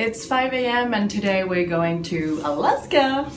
It's 5 a.m. and today we're going to Alaska.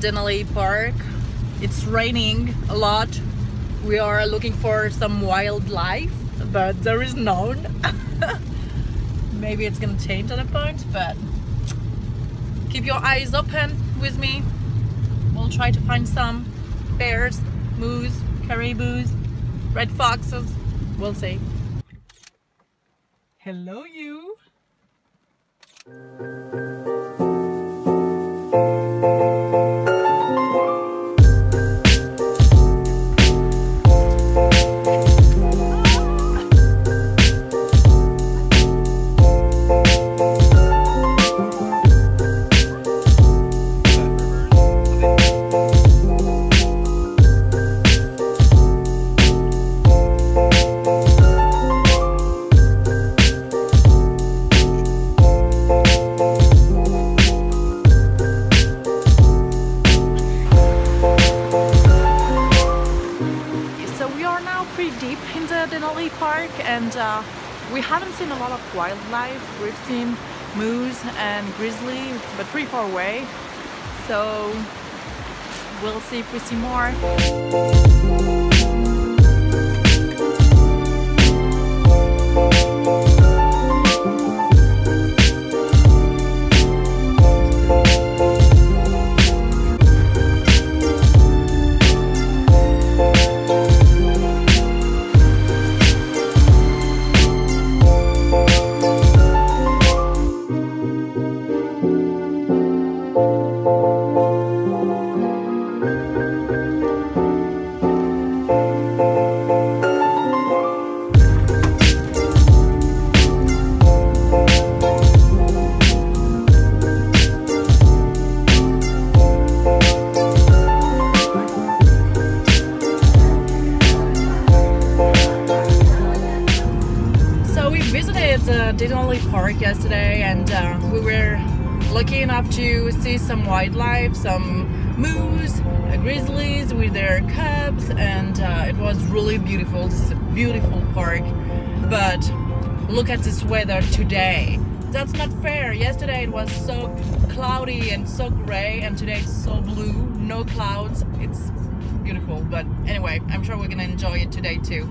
Denali Park. It's raining a lot. We are looking for some wildlife, but there is none. Maybe it's gonna change at a point, but keep your eyes open with me. We'll try to find some bears, moose, caribous, red foxes. We'll see. Hello, you. Park, and we haven't seen a lot of wildlife. We've seen moose and grizzly, but pretty far away, so we'll see if we see more. Denali Park yesterday, and we were lucky enough to see some wildlife, some moose, grizzlies with their cubs, and it was really beautiful. This is a beautiful park, but look at this weather today. That's not fair. Yesterday it was so cloudy and so gray, and today it's so blue, no clouds. It's beautiful, but anyway, I'm sure we're gonna enjoy it today too.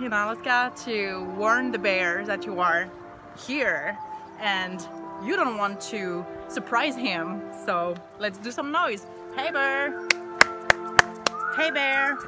In Alaska to warn the bear that you are here and you don't want to surprise him, so let's do some noise. Hey bear! Hey bear!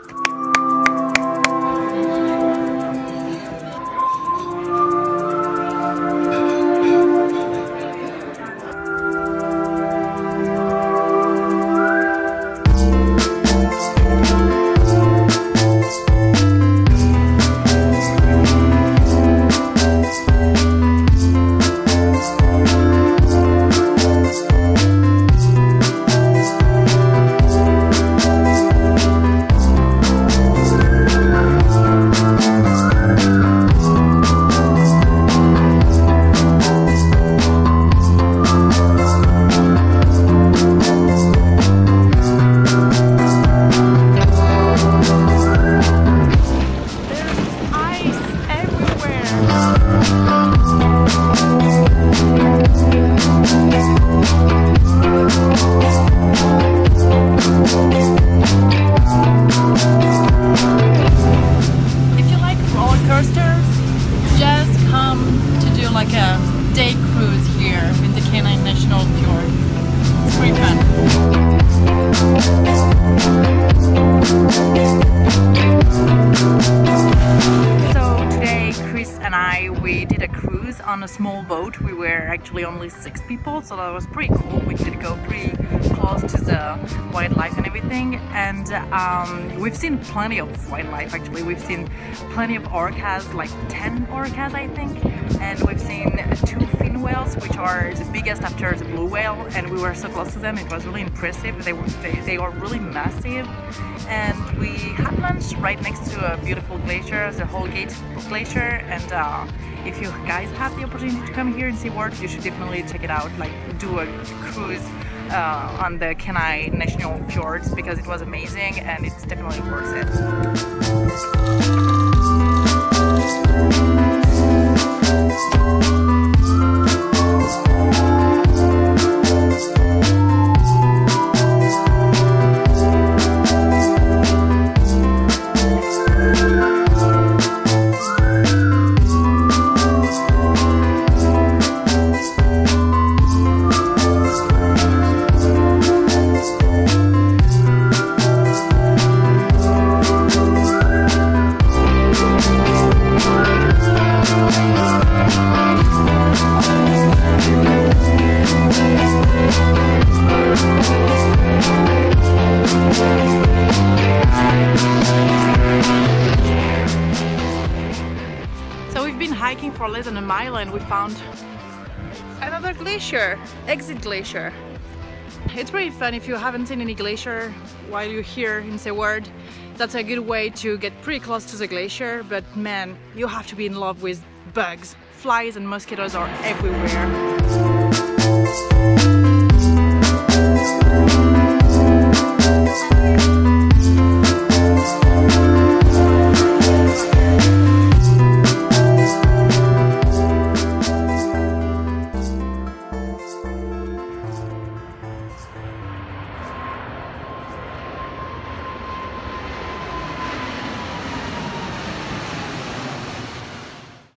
and I, we did a cruise on a small boat. We were actually only 6 people, so that was pretty cool. We did go pretty close to the wildlife and everything, and we've seen plenty of wildlife actually. We've seen plenty of orcas, like 10 orcas I think, and we've seen 2 fin whales, which are the biggest after the blue whale, and we were so close to them. It was really impressive. They are really massive, and we had lunch right next to a beautiful glacier, the Holgate Glacier, and if you guys have the opportunity to come here in Seward, you should definitely check it out, like do a cruise on the Kenai National Fjords, because it was amazing and it's definitely worth it. Hiking for less than a mile and we found another glacier, Exit Glacier. It's pretty fun. If you haven't seen any glacier while you're here in Seward, that's a good way to get pretty close to the glacier, but man, you have to be in love with bugs. Flies and mosquitoes are everywhere.